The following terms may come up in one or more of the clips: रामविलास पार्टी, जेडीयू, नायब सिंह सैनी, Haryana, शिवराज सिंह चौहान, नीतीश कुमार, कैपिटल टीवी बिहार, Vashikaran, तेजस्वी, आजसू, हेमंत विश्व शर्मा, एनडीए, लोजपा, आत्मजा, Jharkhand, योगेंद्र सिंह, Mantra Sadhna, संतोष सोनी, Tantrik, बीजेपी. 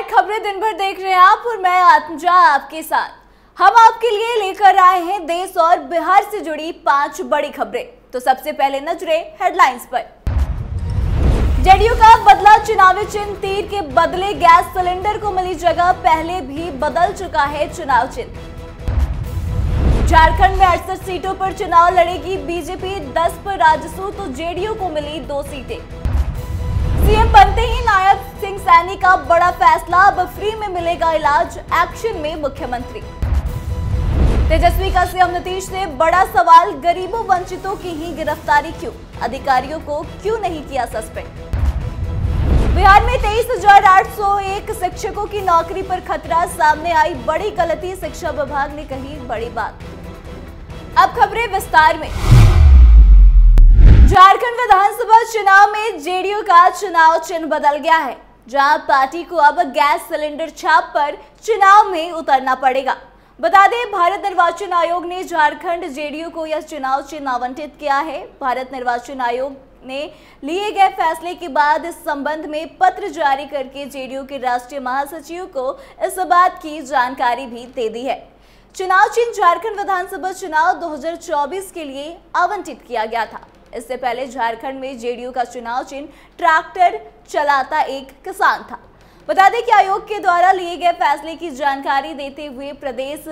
नमस्कार, खबरें दिन भर देख रहे हैं आप और मैं आत्मजा आपके साथ। हम आपके लिए लेकर आए हैं देश और बिहार से जुड़ी 5 बड़ी खबरें। तो सबसे पहले नजरें हेडलाइंस पर। जेडीयू का बदला चुनावी चिन्ह, तीर के बदले गैस सिलेंडर को मिली जगह, पहले भी बदल चुका है चुनाव चिन्ह। झारखंड में 68 सीटों पर चुनाव लड़ेगी बीजेपी, 10 पर आजसू तो जेडीयू को मिली 2 सीटें। सीएम बनते ही नायब सिंह सैनी का बड़ा फैसला, अब फ्री में मिलेगा इलाज, एक्शन में मुख्यमंत्री। तेजस्वी का सीएम नीतीश से बड़ा सवाल, गरीबों वंचितों की ही गिरफ्तारी क्यों, अधिकारियों को क्यों नहीं किया सस्पेंड। बिहार में 23,801 शिक्षकों की नौकरी पर खतरा, सामने आई बड़ी गलती, शिक्षा विभाग ने कही बड़ी बात। अब खबरें विस्तार में। झारखंड विधानसभा चुनाव में जेडीयू का चुनाव चिन्ह बदल गया है, जहां पार्टी को अब गैस सिलेंडर छाप पर चुनाव में उतरना पड़ेगा। बता दें, भारत निर्वाचन आयोग ने झारखंड जेडीयू को यह चुनाव चिन्ह आवंटित किया है। भारत निर्वाचन आयोग ने लिए गए फैसले के बाद इस संबंध में पत्र जारी करके जेडीयू के राष्ट्रीय महासचिव को इस बात की जानकारी भी दे दी है। चुनाव चिन्ह झारखंड विधानसभा चुनाव 2024 के लिए आवंटित किया गया था। इससे पहले झारखंड में जेडीयू का चुनाव चिन्ह ट्रैक्टर चलाता एक किसान था। बता दें कि आयोग के द्वारा लिए गए फैसले की जानकारी देते हुए प्रदेश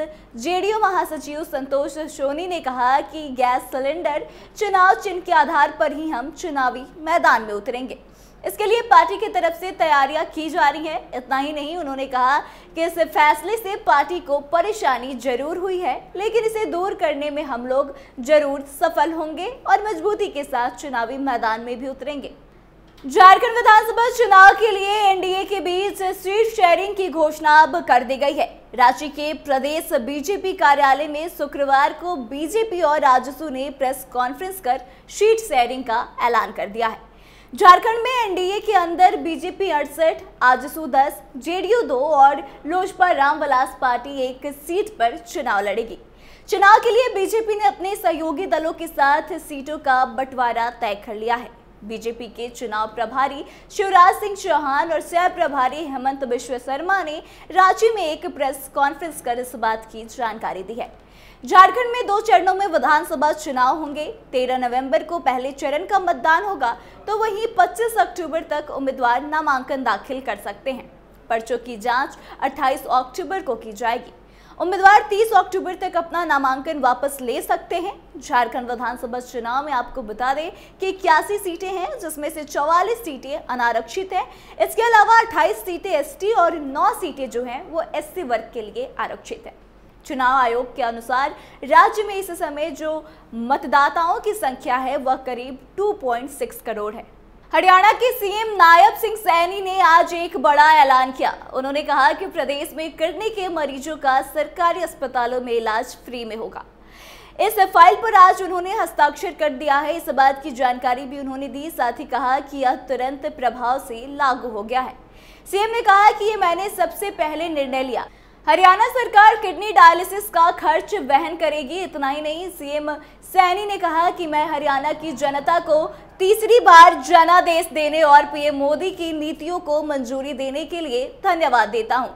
जेडीयू महासचिव संतोष सोनी ने कहा कि गैस सिलेंडर चुनाव चिन्ह के आधार पर ही हम चुनावी मैदान में उतरेंगे। इसके लिए पार्टी की तरफ से तैयारियां की जा रही हैं। इतना ही नहीं, उन्होंने कहा कि इस फैसले से पार्टी को परेशानी जरूर हुई है, लेकिन इसे दूर करने में हम लोग जरूर सफल होंगे और मजबूती के साथ चुनावी मैदान में भी उतरेंगे। झारखंड विधानसभा चुनाव के लिए एनडीए के बीच सीट शेयरिंग की घोषणा अब कर दी गई है। रांची के प्रदेश बीजेपी कार्यालय में शुक्रवार को बीजेपी और आजसू ने प्रेस कॉन्फ्रेंस कर सीट शेयरिंग का ऐलान कर दिया है। झारखंड में एनडीए के अंदर बीजेपी 68, आजसू 10, जेडीयू 2 और लोजपा रामविलास पार्टी 1 सीट पर चुनाव लड़ेगी। चुनाव के लिए बीजेपी ने अपने सहयोगी दलों के साथ सीटों का बंटवारा तय कर लिया है। बीजेपी के चुनाव प्रभारी शिवराज सिंह चौहान और सह प्रभारी हेमंत विश्व शर्मा ने रांची में एक प्रेस कॉन्फ्रेंस कर इस बात की जानकारी दी है। झारखंड में 2 चरणों में विधानसभा चुनाव होंगे। 13 नवंबर को पहले चरण का मतदान होगा, तो वहीं 25 अक्टूबर तक उम्मीदवार नामांकन दाखिल कर सकते हैं। पर्चों की जांच 28 अक्टूबर को की जाएगी। उम्मीदवार 30 अक्टूबर तक अपना नामांकन वापस ले सकते हैं। झारखंड विधानसभा चुनाव में आपको बता दें कि 81 सीटें हैं, जिसमें से 44 सीटें अनारक्षित हैं। इसके अलावा 28 सीटें एसटी और 9 सीटें जो हैं वो एससी वर्ग के लिए आरक्षित हैं। चुनाव आयोग के अनुसार राज्य में इस समय जो मतदाताओं की संख्या है वह करीब 2.6 करोड़ है। हरियाणा के सीएम नायब सिंह सैनी ने आज एक बड़ा ऐलान किया। उन्होंने कहा कि प्रदेश में किडनी के मरीजों का सरकारी अस्पतालों में इलाज फ्री में होगा। इस फाइल पर आज उन्होंने हस्ताक्षर कर दिया है। इस बात की जानकारी भी उन्होंने दी। साथ ही कहा कि यह तुरंत प्रभाव से लागू हो गया है। सीएम ने कहा कि ये मैंने सबसे पहले निर्णय लिया, हरियाणा सरकार किडनी डायलिसिस का खर्च वहन करेगी। इतना ही नहीं, सीएम सैनी ने कहा कि मैं हरियाणा की जनता को तीसरी बार जनादेश देने और पीएम मोदी की नीतियों को मंजूरी देने के लिए धन्यवाद देता हूं।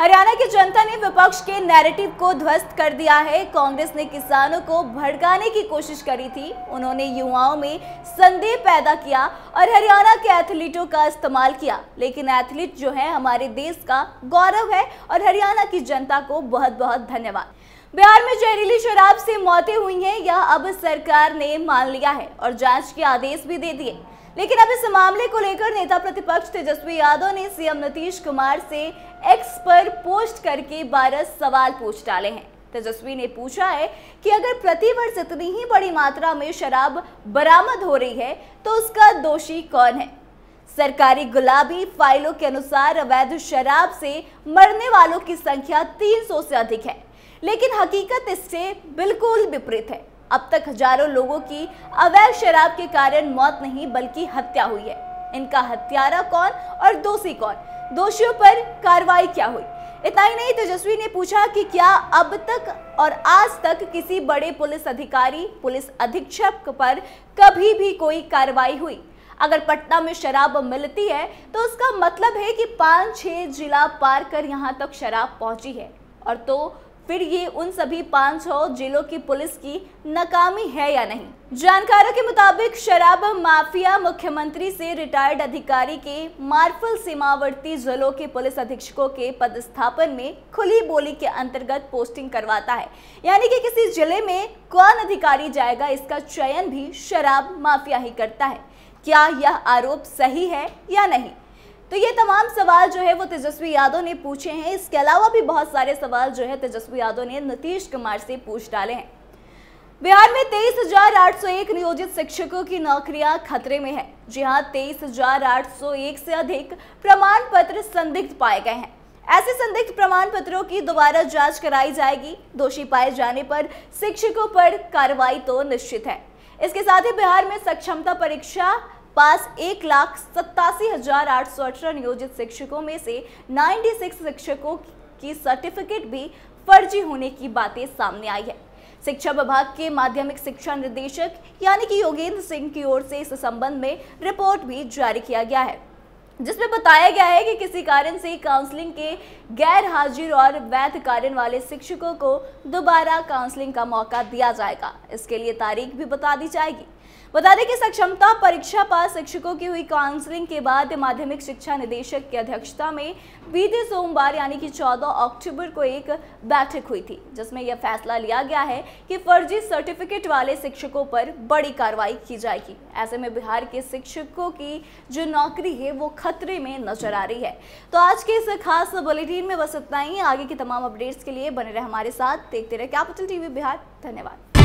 हरियाणा की जनता ने विपक्ष के नैरेटिव को ध्वस्त कर दिया है। कांग्रेस ने किसानों को भड़काने की कोशिश करी थी, उन्होंने युवाओं में संदेह पैदा किया और हरियाणा के एथलीटों का इस्तेमाल किया। लेकिन एथलीट जो है हमारे देश का गौरव है और हरियाणा की जनता को बहुत बहुत धन्यवाद। बिहार में जहरीली शराब से मौतें हुई हैं, यह अब सरकार ने मान लिया है और जांच के आदेश भी दे दिए। लेकिन अब इस मामले को लेकर नेता प्रतिपक्ष तेजस्वी यादव ने सीएम नीतीश कुमार से एक्स पर पोस्ट करके 12 सवाल पूछ डाले हैं। तेजस्वी ने पूछा है कि अगर प्रतिवर्ष इतनी ही बड़ी मात्रा में शराब बरामद हो रही है तो उसका दोषी कौन है। सरकारी गुलाबी फाइलों के अनुसार अवैध शराब से मरने वालों की संख्या 300 से अधिक है, लेकिन हकीकत इससे बिल्कुल विपरीत है। अब तक हजारों लोगों की अवैध शराब के कारण मौत नहीं बल्कि हत्या हुई है। इनका हत्यारा कौन और दोषी कौन, दोषियों पर कार्रवाई क्या हुई। इतना ही नहीं, तेजस्वी ने पूछा कि क्या अब तक और आज तक किसी बड़े पुलिस अधिकारी, पुलिस अधीक्षक पर कभी भी कोई कार्रवाई हुई। अगर पटना में शराब मिलती है तो उसका मतलब है कि 5-6 जिला पार कर यहाँ तक शराब पहुँची है, और तो फिर ये उन सभी 5-6 जिलों की पुलिस की नाकामी है या नहीं। जानकारों के मुताबिक शराब माफिया मुख्यमंत्री से रिटायर्ड अधिकारी के मार्फल सीमावर्ती जिलों के पुलिस अधीक्षकों के पदस्थापन में खुली बोली के अंतर्गत पोस्टिंग करवाता है, यानी कि किसी जिले में कौन अधिकारी जाएगा इसका चयन भी शराब माफिया ही करता है। क्या यह आरोप सही है या नहीं, तो ये तमाम सवाल जो है वो तेजस्वी यादव ने पूछे हैं। इसके अलावा भी बहुत सारे सवाल जो है तेजस्वी यादव ने नीतीश कुमार से पूछ डाले हैं। बिहार में 23,801 नियोजित शिक्षकों की नौकरियां खतरे में है। जी हां, 23,801 से अधिक प्रमाण पत्र संदिग्ध पाए गए हैं। ऐसे संदिग्ध प्रमाण पत्रों की दोबारा जांच कराई जाएगी। दोषी पाए जाने पर शिक्षकों पर कार्रवाई तो निश्चित है। इसके साथ ही बिहार में सक्षमता परीक्षा पास 1,87,818 नियोजित शिक्षकों में से 96 शिक्षकों की सर्टिफिकेट भी फर्जी होने की बातें सामने आई है। शिक्षा विभाग के माध्यमिक शिक्षा निदेशक यानी कि योगेंद्र सिंह की ओर से इस संबंध में रिपोर्ट भी जारी किया गया है, जिसमें बताया गया है कि किसी कारण से काउंसलिंग के गैर हाजिर और वैध कारण वाले शिक्षकों को दोबारा काउंसलिंग का मौका दिया जाएगा। इसके लिए तारीख भी बता दी जाएगी। बता दें कि सक्षमता परीक्षा पास शिक्षकों की हुई काउंसलिंग के बाद माध्यमिक शिक्षा निदेशक की अध्यक्षता में बीते सोमवार यानी कि 14 अक्टूबर को एक बैठक हुई थी, जिसमें यह फैसला लिया गया है कि फर्जी सर्टिफिकेट वाले शिक्षकों पर बड़ी कार्रवाई की जाएगी। ऐसे में बिहार के शिक्षकों की जो नौकरी है वो खतरे में नजर आ रही है। तो आज के इस खास बुलेटिन में बस इतना ही। आगे की तमाम अपडेट्स के लिए बने रहे हमारे साथ, देखते रहे कैपिटल टीवी बिहार। धन्यवाद।